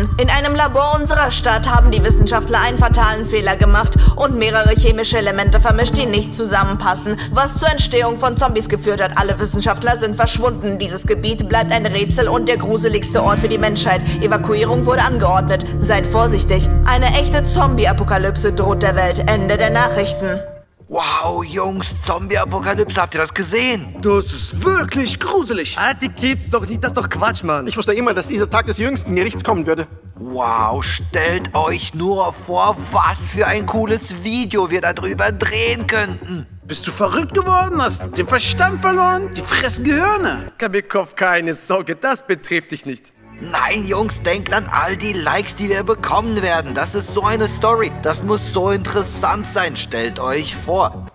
Menschen. In einem Labor unserer Stadt haben die Wissenschaftler einen fatalen Fehler gemacht und mehrere chemische Elemente vermischt, die nicht zusammenpassen, was zur Entstehung von Zombies geführt hat. Alle Wissenschaftler sind verschwunden. Dieses Gebiet bleibt ein Rätsel und der gruseligste Ort für die Menschheit. Evakuierung wurde angeordnet. Seid vorsichtig. Eine echte Zombie-Apokalypse droht der Welt. Ende der Nachrichten. Wow, Jungs, Zombie-Apokalypse, habt ihr das gesehen? Das ist wirklich gruselig. Ah, die gibt's doch nicht, das ist doch Quatsch, Mann. Ich wusste immer, dass dieser Tag des jüngsten Gerichts kommen würde. Wow, stellt euch nur vor, was für ein cooles Video wir darüber drehen könnten. Bist du verrückt geworden? Hast den Verstand verloren? Die fressen Gehirne. Kabirkov, keine Sorge, das betrifft dich nicht. Nein, Jungs, denkt an all die Likes, die wir bekommen werden. Das ist so eine Story. Das muss so interessant sein. Stellt euch vor.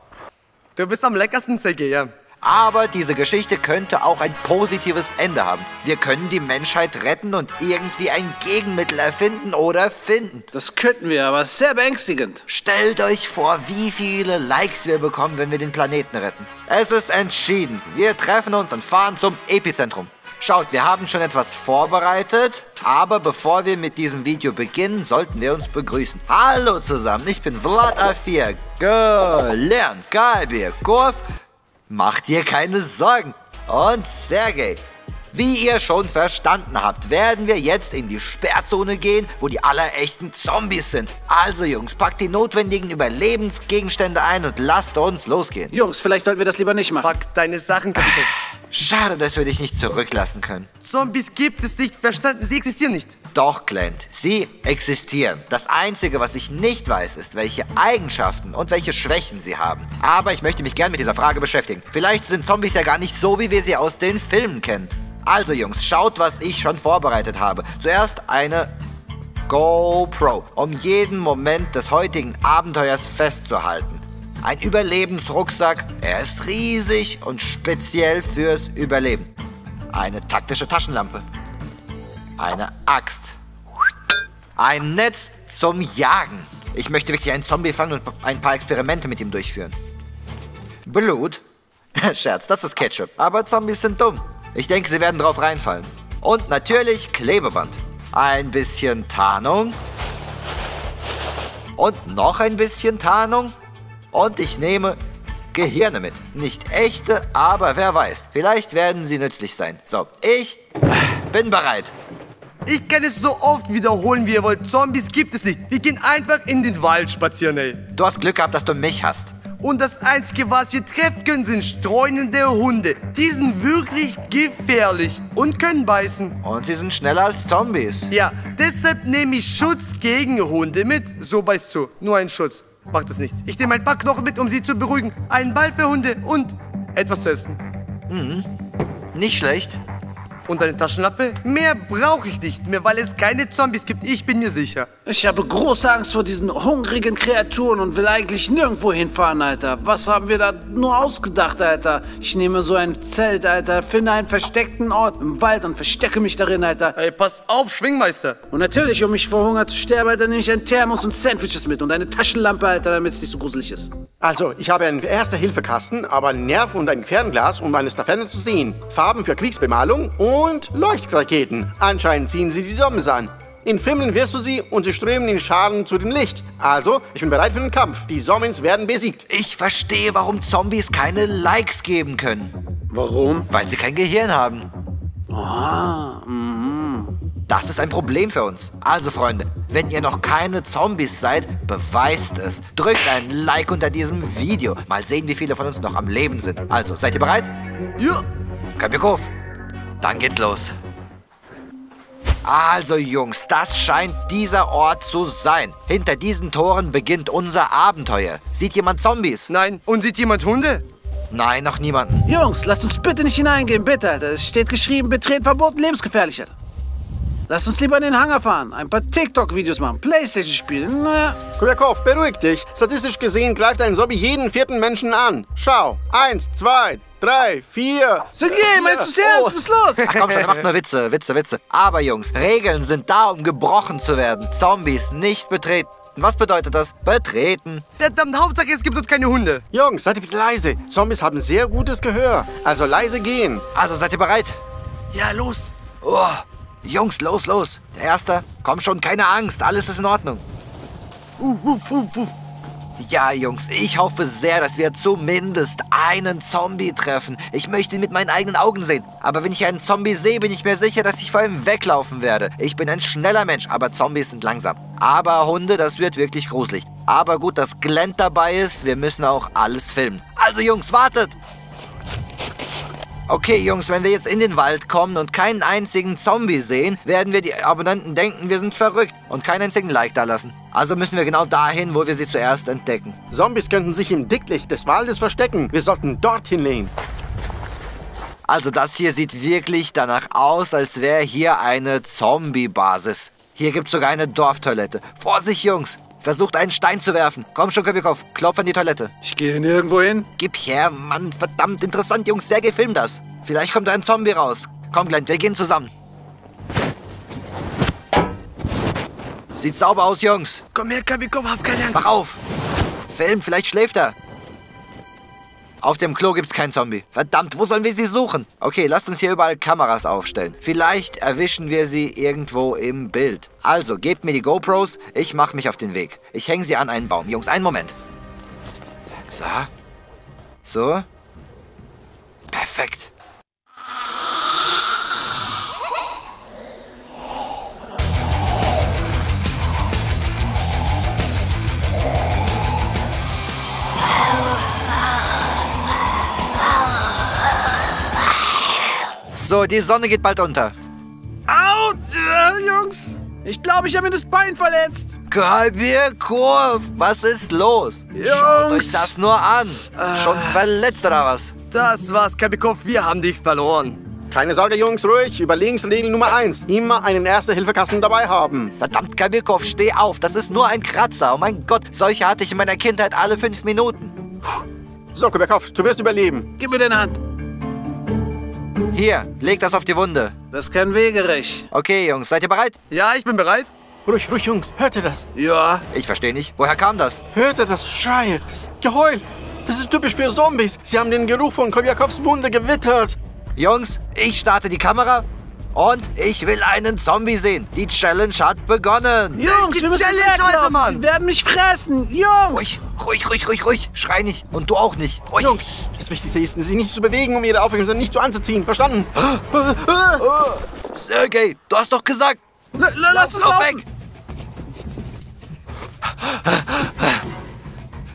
Du bist am leckersten, Sergej, ja. Aber diese Geschichte könnte auch ein positives Ende haben. Wir können die Menschheit retten und irgendwie ein Gegenmittel erfinden oder finden. Das könnten wir, aber sehr beängstigend. Stellt euch vor, wie viele Likes wir bekommen, wenn wir den Planeten retten. Es ist entschieden. Wir treffen uns und fahren zum Epizentrum. Schaut, wir haben schon etwas vorbereitet, aber bevor wir mit diesem Video beginnen, sollten wir uns begrüßen. Hallo zusammen, ich bin Vlad A4, G Lern, Kabir, Kurf, macht ihr keine Sorgen, und Sergej. Wie ihr schon verstanden habt, werden wir jetzt in die Sperrzone gehen, wo die allerechten Zombies sind. Also Jungs, packt die notwendigen Überlebensgegenstände ein und lasst uns losgehen. Jungs, vielleicht sollten wir das lieber nicht machen. Pack deine Sachen, Kabirkov. Schade, dass wir dich nicht zurücklassen können. Zombies gibt es nicht, verstanden? Sie existieren nicht. Doch, Clint, sie existieren. Das Einzige, was ich nicht weiß, ist, welche Eigenschaften und welche Schwächen sie haben. Aber ich möchte mich gern mit dieser Frage beschäftigen. Vielleicht sind Zombies ja gar nicht so, wie wir sie aus den Filmen kennen. Also Jungs, schaut, was ich schon vorbereitet habe. Zuerst eine GoPro, um jeden Moment des heutigen Abenteuers festzuhalten. Ein Überlebensrucksack, er ist riesig und speziell fürs Überleben. Eine taktische Taschenlampe. Eine Axt. Ein Netz zum Jagen. Ich möchte wirklich einen Zombie fangen und ein paar Experimente mit ihm durchführen. Blut. Scherz, das ist Ketchup. Aber Zombies sind dumm. Ich denke, sie werden drauf reinfallen. Und natürlich Klebeband. Ein bisschen Tarnung. Und noch ein bisschen Tarnung. Und ich nehme Gehirne mit. Nicht echte, aber wer weiß. Vielleicht werden sie nützlich sein. So, ich bin bereit. Ich kann es so oft wiederholen, wie ihr wollt. Zombies gibt es nicht. Wir gehen einfach in den Wald spazieren, ey. Du hast Glück gehabt, dass du mich hast. Und das Einzige, was wir treffen können, sind streunende Hunde. Die sind wirklich gefährlich und können beißen. Und sie sind schneller als Zombies. Ja, deshalb nehme ich Schutz gegen Hunde mit. So beißt zu, nur ein Schutz. Macht es nicht. Ich nehme ein paar Knochen mit, um sie zu beruhigen. Einen Ball für Hunde und etwas zu essen. Mhm, nicht schlecht. Und eine Taschenlampe? Mehr brauche ich nicht mehr, weil es keine Zombies gibt. Ich bin mir sicher. Ich habe große Angst vor diesen hungrigen Kreaturen und will eigentlich nirgendwo hinfahren, Alter. Was haben wir da nur ausgedacht, Alter? Ich nehme so ein Zelt, Alter, finde einen versteckten Ort im Wald und verstecke mich darin, Alter. Ey, pass auf, Schwingmeister. Und natürlich, um mich vor Hunger zu sterben, Alter, nehme ich einen Thermos und Sandwiches mit und eine Taschenlampe, Alter, damit es nicht so gruselig ist. Also, ich habe einen Erste-Hilfe-Kasten, aber einen Nerv und ein Fernglas, um eines der Ferne zu sehen. Farben für Kriegsbemalung und Leuchtraketen. Anscheinend ziehen sie die Zombies an. In Filmen wirst du sie und sie strömen in Scharen zu dem Licht. Also, ich bin bereit für den Kampf. Die Zombies werden besiegt. Ich verstehe, warum Zombies keine Likes geben können. Warum? Weil sie kein Gehirn haben. Ah, das ist ein Problem für uns. Also, Freunde, wenn ihr noch keine Zombies seid, beweist es. Drückt ein Like unter diesem Video. Mal sehen, wie viele von uns noch am Leben sind. Also, seid ihr bereit? Ja. Kabirkov. Dann geht's los. Also Jungs, das scheint dieser Ort zu sein. Hinter diesen Toren beginnt unser Abenteuer. Sieht jemand Zombies? Nein. Und sieht jemand Hunde? Nein, noch niemanden. Jungs, lasst uns bitte nicht hineingehen, bitte, Alter. Es steht geschrieben, Betreten verboten, lebensgefährlich, Alter. Lasst uns lieber in den Hangar fahren, ein paar TikTok-Videos machen, Playstation spielen, naja. Kobyakov, beruhig dich. Statistisch gesehen greift ein Zombie jeden vierten Menschen an. Schau, 1, 2, 3, 4. Sergej, meinst du ernst? Was ist los? Ach komm schon, er macht nur Witze, Witze. Aber Jungs, Regeln sind da, um gebrochen zu werden. Zombies nicht betreten. Was bedeutet das? Betreten. Verdammt, Hauptsache es gibt dort keine Hunde. Jungs, seid ihr bitte leise. Zombies haben sehr gutes Gehör. Also leise gehen. Also seid ihr bereit? Ja, los. Oh, Jungs, los, los. Der Erste. Komm schon, keine Angst. Alles ist in Ordnung. Ja, Jungs, ich hoffe sehr, dass wir zumindest einen Zombie treffen. Ich möchte ihn mit meinen eigenen Augen sehen. Aber wenn ich einen Zombie sehe, bin ich mir sicher, dass ich vor ihm weglaufen werde. Ich bin ein schneller Mensch, aber Zombies sind langsam. Aber Hunde, das wird wirklich gruselig. Aber gut, dass Glenn dabei ist. Wir müssen auch alles filmen. Also, Jungs, wartet! Okay, Jungs, wenn wir jetzt in den Wald kommen und keinen einzigen Zombie sehen, werden wir die Abonnenten denken, wir sind verrückt und keinen einzigen Like da lassen. Also müssen wir genau dahin, wo wir sie zuerst entdecken. Zombies könnten sich im Dicklicht des Waldes verstecken. Wir sollten dorthin lehnen. Also das hier sieht wirklich danach aus, als wäre hier eine Zombie-Basis. Hier gibt es sogar eine Dorftoilette. Vorsicht, Jungs! Versucht, einen Stein zu werfen. Komm schon, Kabirkov, klopf an die Toilette. Ich gehe nirgendwo hin. Gib her, Mann. Verdammt interessant, Jungs. Sergej, film das. Vielleicht kommt da ein Zombie raus. Komm, Glenn, wir gehen zusammen. Sieht sauber aus, Jungs. Komm her, Kabirkov, hab keine Angst. Mach auf. Film, vielleicht schläft er. Auf dem Klo gibt's keinen Zombie. Verdammt, wo sollen wir sie suchen? Okay, lasst uns hier überall Kameras aufstellen. Vielleicht erwischen wir sie irgendwo im Bild. Also, gebt mir die GoPros, ich mache mich auf den Weg. Ich hänge sie an einen Baum. Jungs, einen Moment. So. So. Perfekt. So, die Sonne geht bald unter. Au, Jungs. Ich glaube, ich habe mir das Bein verletzt. Kabirkov, was ist los? Jungs. Schaut euch das nur an. Schon verletzt oder was? Das war's, Kabirkov, wir haben dich verloren. Keine Sorge, Jungs, ruhig. Überlegensregel Nummer 1. Immer einen Erste-Hilfe-Kasten dabei haben. Verdammt, Kabirkov, steh auf. Das ist nur ein Kratzer. Oh mein Gott, solche hatte ich in meiner Kindheit alle 5 Minuten. Puh. So, Kabirkov, du wirst überleben. Gib mir deine Hand. Hier, leg das auf die Wunde. Das ist kein Wegerich. Okay, Jungs, seid ihr bereit? Ja, ich bin bereit. Ruhig, ruhig, Jungs. Hört ihr das? Ja. Ich verstehe nicht. Woher kam das? Hört ihr das Schreie? Das Geheul? Das ist typisch für Zombies. Sie haben den Geruch von Kobyakows Wunde gewittert. Jungs, ich starte die Kamera und ich will einen Zombie sehen. Die Challenge hat begonnen. Jungs, wir müssen weglaufen, Mann. Die werden mich fressen. Jungs. Ruhig. Ruhig, ruhig, ruhig, ruhig. Schrei nicht. Und du auch nicht. Ruhig. Jungs, das Wichtigste ist, sich nicht zu bewegen, um ihre Aufmerksamkeit nicht so anzuziehen. Verstanden? Sergej, du hast doch gesagt. Lass uns weg.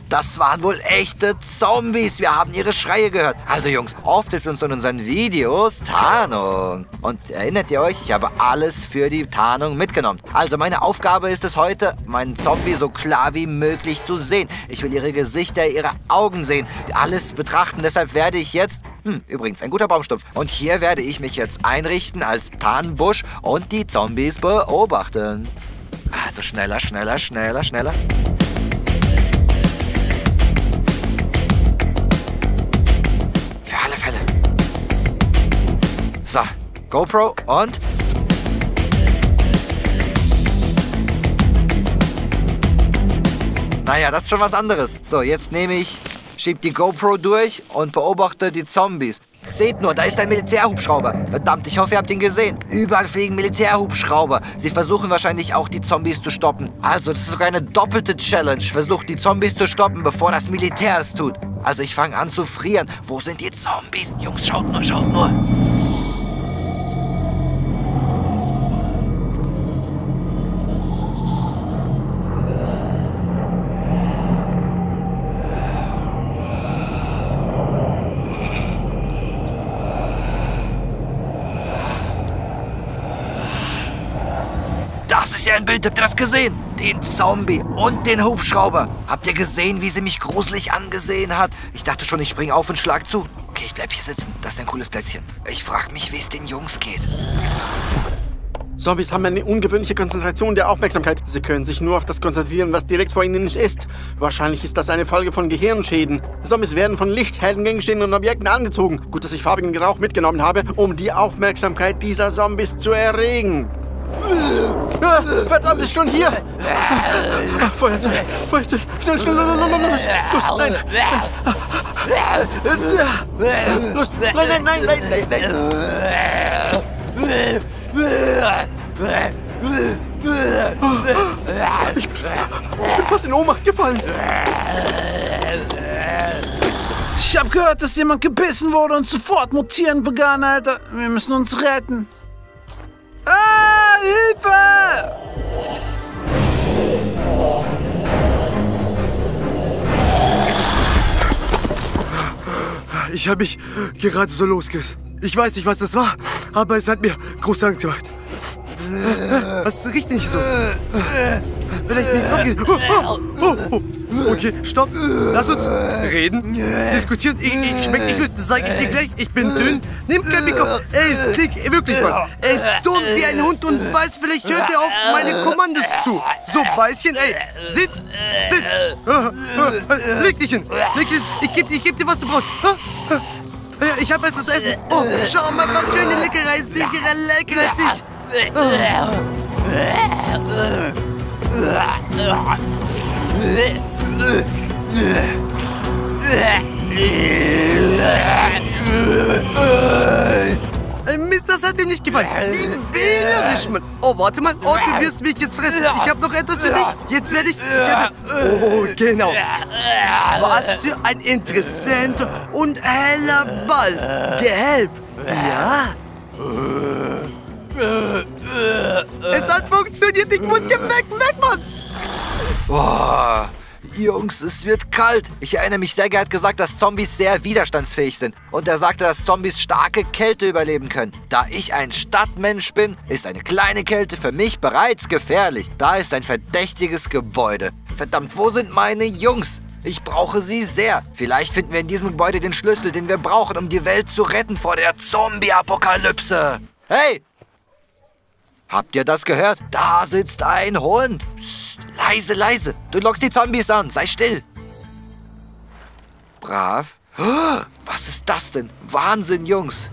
Das waren wohl echte Zombies. Wir haben ihre Schreie gehört. Also Jungs, oft hilft uns in unseren Videos Tarnung. Und erinnert ihr euch, ich habe alles für die Tarnung mitgenommen. Also meine Aufgabe ist es heute, meinen Zombie so klar wie möglich zu sehen. Ich will ihre Gesichter, ihre Augen sehen, alles betrachten. Deshalb werde ich jetzt... übrigens, ein guter Baumstumpf. Und hier werde ich mich jetzt einrichten als Tarnbusch und die Zombies beobachten. Also schneller, schneller, schneller, schneller. So, GoPro und... Naja, das ist schon was anderes. So, jetzt schieb die GoPro durch und beobachte die Zombies. Seht nur, da ist ein Militärhubschrauber. Verdammt, ich hoffe, ihr habt ihn gesehen. Überall fliegen Militärhubschrauber. Sie versuchen wahrscheinlich auch, die Zombies zu stoppen. Also, das ist sogar eine doppelte Challenge. Versucht, die Zombies zu stoppen, bevor das Militär es tut. Also, ich fange an zu frieren. Wo sind die Zombies? Jungs, schaut nur, schaut nur. Das ist ja ein Bild, habt ihr das gesehen? Den Zombie und den Hubschrauber. Habt ihr gesehen, wie sie mich gruselig angesehen hat? Ich dachte schon, ich spring auf und schlag zu. Okay, ich bleib hier sitzen. Das ist ein cooles Plätzchen. Ich frag mich, wie es den Jungs geht. Zombies haben eine ungewöhnliche Konzentration der Aufmerksamkeit. Sie können sich nur auf das konzentrieren, was direkt vor ihnen ist. Wahrscheinlich ist das eine Folge von Gehirnschäden. Zombies werden von Licht, hellen Gegenständen und Objekten angezogen. Gut, dass ich farbigen Rauch mitgenommen habe, um die Aufmerksamkeit dieser Zombies zu erregen. Verdammt, ist schon hier! Feuerzeug! Feuerzeug! Schnell, schnell! Los! Nein! Los! Nein, nein, nein, nein, nein, nein! Ich bin fast in Ohnmacht gefallen. Ich hab gehört, dass jemand gebissen wurde und sofort mutieren begann, Alter. Wir müssen uns retten. Ah, Hilfe! Ich habe mich gerade so losgerissen. Ich weiß nicht, was das war, aber es hat mir große Angst gemacht. Das riecht nicht so. Vielleicht bin ich draufgegangen. Okay, stopp. Lass uns reden, diskutieren. Ich schmecke nicht gut, das sage ich dir gleich. Ich bin dünn. Nimm Kabirkov. Er ist dick, wirklich, Mann. Er ist dumm wie ein Hund und weiß, vielleicht hört er auf meine Kommandos zu. So, Beißchen, ey. Sitz, sitz. Leg dich hin. Leg dich hin. Ich geb dir, was du brauchst. Ich hab was zu essen. Oh, schau mal, was für eine Leckerei ist. Sicherer leckerer als ich. Mist, das hat ihm nicht gefallen. Wie wählerisch, Mann. Oh, warte mal. Oh, du wirst mich jetzt fressen. Ich habe noch etwas für dich. Jetzt werde ich... Oh, genau. Was für ein interessanter und heller Ball. Gelb. Ja. Es hat funktioniert, ich muss hier weg, Mann! Boah, Jungs, es wird kalt. Ich erinnere mich, Sergej hat gesagt, dass Zombies sehr widerstandsfähig sind. Und er sagte, dass Zombies starke Kälte überleben können. Da ich ein Stadtmensch bin, ist eine kleine Kälte für mich bereits gefährlich. Da ist ein verdächtiges Gebäude. Verdammt, wo sind meine Jungs? Ich brauche sie sehr. Vielleicht finden wir in diesem Gebäude den Schlüssel, den wir brauchen, um die Welt zu retten vor der Zombie-Apokalypse. Hey! Habt ihr das gehört? Da sitzt ein Hund. Psst, leise, leise. Du lockst die Zombies an. Sei still. Brav. Was ist das denn? Wahnsinn, Jungs.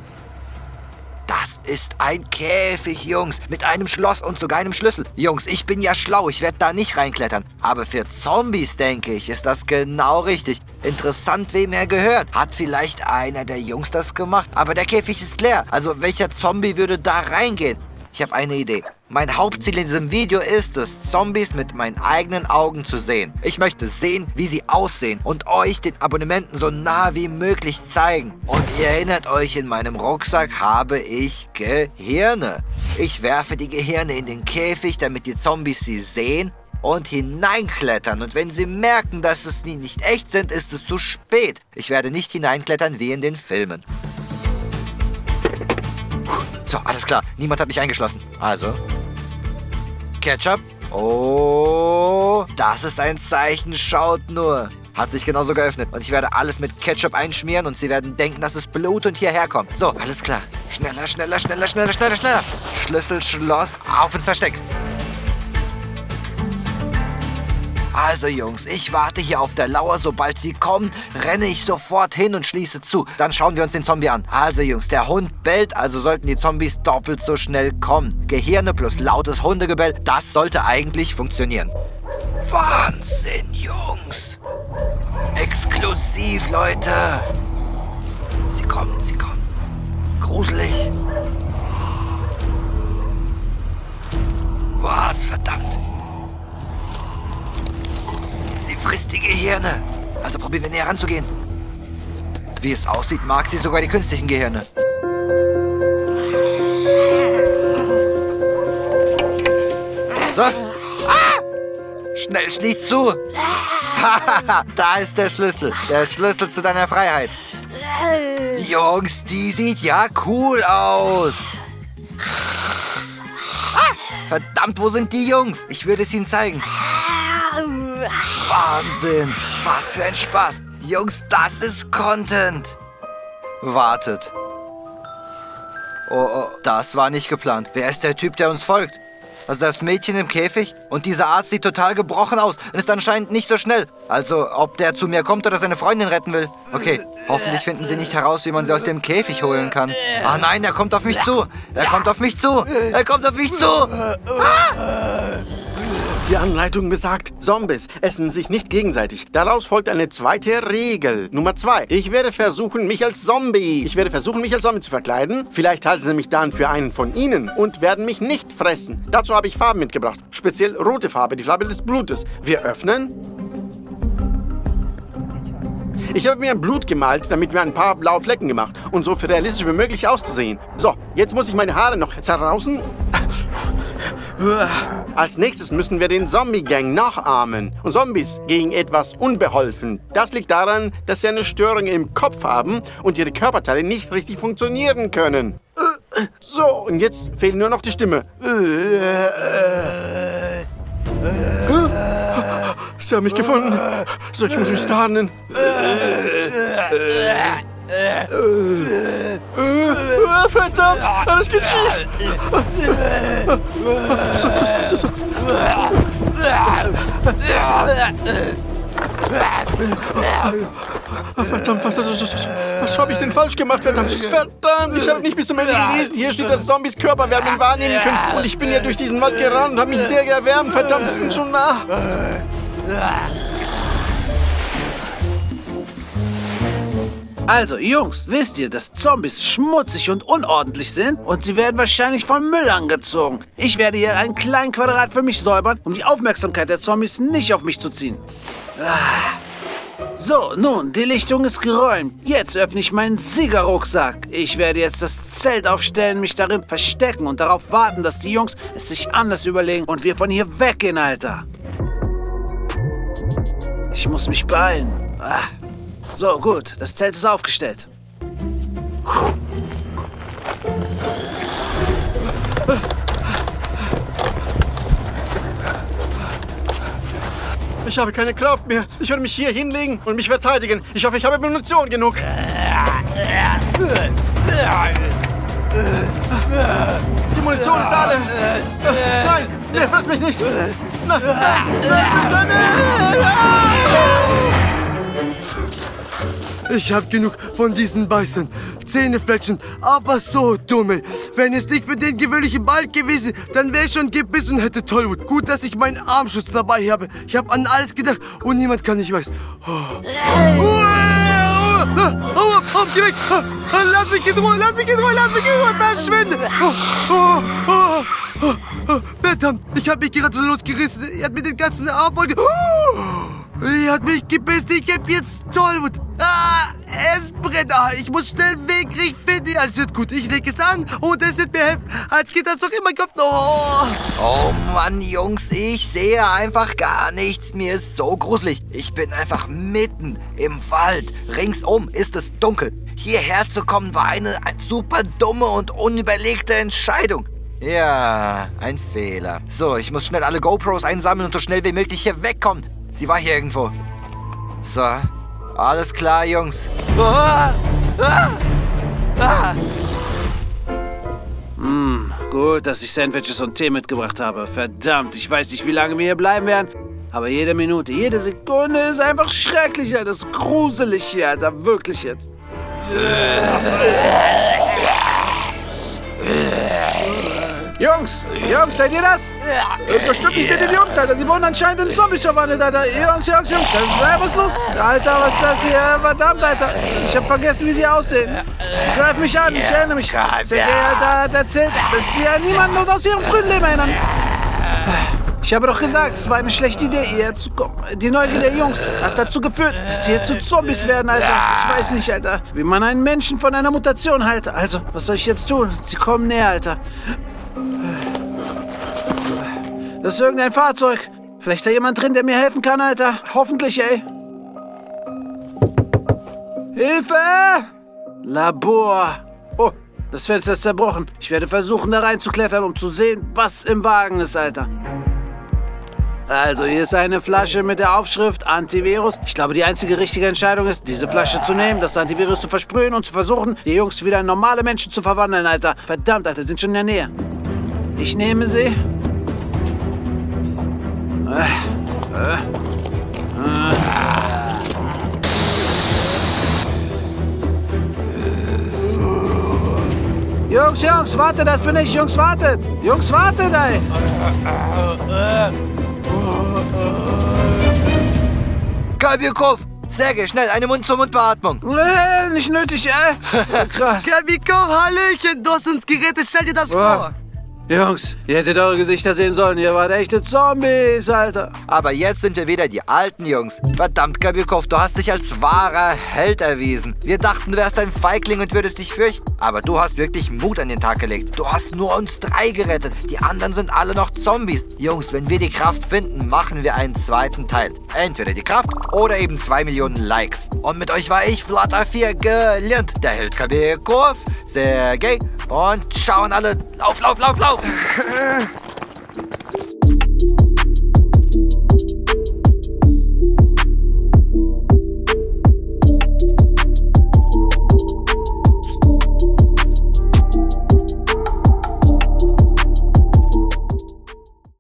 Das ist ein Käfig, Jungs. Mit einem Schloss und sogar einem Schlüssel. Jungs, ich bin ja schlau. Ich werde da nicht reinklettern. Aber für Zombies, denke ich, ist das genau richtig. Interessant, wem er gehört. Hat vielleicht einer der Jungs das gemacht? Aber der Käfig ist leer. Also welcher Zombie würde da reingehen? Ich habe eine Idee. Mein Hauptziel in diesem Video ist es, Zombies mit meinen eigenen Augen zu sehen. Ich möchte sehen, wie sie aussehen und euch den Abonnenten so nah wie möglich zeigen. Und ihr erinnert euch, in meinem Rucksack habe ich Gehirne. Ich werfe die Gehirne in den Käfig, damit die Zombies sie sehen und hineinklettern. Und wenn sie merken, dass es die nicht echt sind, ist es zu spät. Ich werde nicht hineinklettern wie in den Filmen. So, alles klar. Niemand hat mich eingeschlossen. Also. Ketchup. Oh, das ist ein Zeichen. Schaut nur. Hat sich genauso geöffnet. Und ich werde alles mit Ketchup einschmieren und sie werden denken, dass es Blut und hierher kommt. So, alles klar. Schneller, schneller, schneller, schneller, schneller, schneller. Schlüssel, Schloss. Auf ins Versteck. Also Jungs, ich warte hier auf der Lauer. Sobald sie kommen, renne ich sofort hin und schließe zu. Dann schauen wir uns den Zombie an. Also Jungs, der Hund bellt, also sollten die Zombies doppelt so schnell kommen. Gehirne plus lautes Hundegebell, das sollte eigentlich funktionieren. Wahnsinn, Jungs. Exklusiv, Leute. Sie kommen, sie kommen. Gruselig. Was, verdammt. Sie frisst die Gehirne. Also probieren wir näher ranzugehen. Wie es aussieht, mag sie sogar die künstlichen Gehirne. So. Ah! Schnell schließ zu. Da ist der Schlüssel. Der Schlüssel zu deiner Freiheit. Jungs, die sieht ja cool aus. Ah! Verdammt, wo sind die Jungs? Ich würde es ihnen zeigen. Wahnsinn! Was für ein Spaß! Jungs, das ist Content! Wartet. Oh, das war nicht geplant. Wer ist der Typ, der uns folgt? Also das Mädchen im Käfig? Und dieser Arzt sieht total gebrochen aus und ist anscheinend nicht so schnell. Also, ob der zu mir kommt oder seine Freundin retten will. Okay, hoffentlich finden sie nicht heraus, wie man sie aus dem Käfig holen kann. Ah nein, er kommt auf mich zu! Er kommt auf mich zu! Er kommt auf mich zu! Ah! Die Anleitung besagt, Zombies essen sich nicht gegenseitig. Daraus folgt eine zweite Regel. Nummer 2. Ich werde versuchen, mich als Zombie zu verkleiden. Vielleicht halten sie mich dann für einen von ihnen und werden mich nicht fressen. Dazu habe ich Farben mitgebracht. Speziell rote Farbe, die Farbe des Blutes. Wir öffnen. Ich habe mir Blut gemalt, damit mir ein paar blaue Flecken gemacht und so realistisch wie möglich auszusehen. So, jetzt muss ich meine Haare noch zerrausen. Als nächstes müssen wir den Zombie-Gang nachahmen. Und Zombies gegen etwas unbeholfen. Das liegt daran, dass sie eine Störung im Kopf haben und ihre Körperteile nicht richtig funktionieren können. So, und jetzt fehlt nur noch die Stimme. Sie haben mich gefunden. So, ich muss mich tarnen. Verdammt, alles geht schief. Verdammt, was habe ich denn falsch gemacht? Verdammt, ich habe nicht bis zum Ende gelesen. Hier steht, dass Zombies Körperwärme wahrnehmen können. Und ich bin ja durch diesen Wald gerannt und habe mich sehr erwärmt. Verdammt, sie sind schon nah. Also, Jungs, wisst ihr, dass Zombies schmutzig und unordentlich sind? Und sie werden wahrscheinlich von Müll angezogen. Ich werde hier einen kleinen Quadrat für mich säubern, um die Aufmerksamkeit der Zombies nicht auf mich zu ziehen. So, nun, die Lichtung ist geräumt. Jetzt öffne ich meinen Siegerrucksack. Ich werde jetzt das Zelt aufstellen, mich darin verstecken und darauf warten, dass die Jungs es sich anders überlegen und wir von hier weggehen, Alter. Ich muss mich beeilen. So, gut. Das Zelt ist aufgestellt. Ich habe keine Kraft mehr. Ich werde mich hier hinlegen und mich verteidigen. Ich hoffe, ich habe Munition genug. Die Munition ist alle. Nein, der frisst mich nicht. Nein, bitte nicht. Ich hab genug von diesen Beißen, Zähnefletschen, aber so dumme. Wenn es nicht für den gewöhnlichen Ball gewesen, dann wäre ich schon gebissen und hätte Tollwut. Gut, dass ich meinen Armschutz dabei habe. Ich habe an alles gedacht und niemand kann, ich weiß. Geh weg! Lass mich in Ruhe! Lass mich in Ruhe! Lass mich in Ruhe! Verschwinde! Verdammt, ich hab mich gerade so losgerissen. Er hat mir den ganzen Arm voll. Er hat mich gebissen, ich hab jetzt Tollwut. Es brennt. Ich muss schnell einen Weg finden. Alles wird gut. Ich lege es an und es wird mir helfen. Als geht das doch in meinen Kopf. Oh Mann, Jungs, ich sehe einfach gar nichts. Mir ist so gruselig. Ich bin einfach mitten im Wald. Ringsum ist es dunkel. Hierher zu kommen war eine super dumme und unüberlegte Entscheidung. Ja, ein Fehler. So, ich muss schnell alle GoPros einsammeln und so schnell wie möglich hier wegkommen. Sie war hier irgendwo. So, alles klar, Jungs. Gut, dass ich Sandwiches und Tee mitgebracht habe. Verdammt, ich weiß nicht, wie lange wir hier bleiben werden. Aber jede Minute, jede Sekunde ist einfach schrecklich, Alter. Das ist gruselig hier, Alter. Wirklich jetzt. Jungs, seid ihr das? Bestimmt nicht mit den Jungs, Alter. Sie wurden anscheinend in Zombies verwandelt, Alter. Jungs, das ist was los? Alter, was ist das hier? Verdammt, Alter. Ich hab vergessen, wie sie aussehen. Greif mich an, ich erinnere mich. Sergej, Alter, hat erzählt, dass sie an niemanden aus ihrem frühen Leben erinnern. Ich habe doch gesagt, es war eine schlechte Idee, hierher zu kommen. Die Neugier der Jungs hat dazu geführt, dass sie jetzt zu Zombies werden, Alter. Ich weiß nicht, Alter, wie man einen Menschen von einer Mutation hält. Also, was soll ich jetzt tun? Sie kommen näher, Alter. Das ist irgendein Fahrzeug. Vielleicht ist da jemand drin, der mir helfen kann, Alter. Hoffentlich, ey. Hilfe! Labor. Oh, das Fenster ist zerbrochen. Ich werde versuchen, da reinzuklettern, um zu sehen, was im Wagen ist, Alter. Also, hier ist eine Flasche mit der Aufschrift Antivirus. Ich glaube, die einzige richtige Entscheidung ist, diese Flasche zu nehmen, das Antivirus zu versprühen und zu versuchen, die Jungs wieder in normale Menschen zu verwandeln, Alter. Verdammt, Alter, sind schon in der Nähe. Ich nehme sie. Jungs, wartet, das bin ich. Jungs, wartet, ey. Kabirkov! Sergej, schnell, eine Mund-zu-Mund-Beatmung. Nee, nicht nötig, krass. Kabirkov, Hallöchen, du hast uns gerettet, stell dir das vor. Jungs, ihr hättet eure Gesichter sehen sollen, ihr wart echte Zombies, Alter. Aber jetzt sind wir wieder die alten Jungs. Verdammt, Kabirkov, du hast dich als wahrer Held erwiesen. Wir dachten, du wärst ein Feigling und würdest dich fürchten. Aber du hast wirklich Mut an den Tag gelegt. Du hast nur uns drei gerettet. Die anderen sind alle noch Zombies. Jungs, wenn wir die Kraft finden, machen wir einen zweiten Teil. Entweder die Kraft oder eben 2 Millionen Likes. Und mit euch war ich, Vlad A4, Glenn, der Held Kabirkov, Sergej. Und schauen alle, lauf, lauf, lauf, lauf!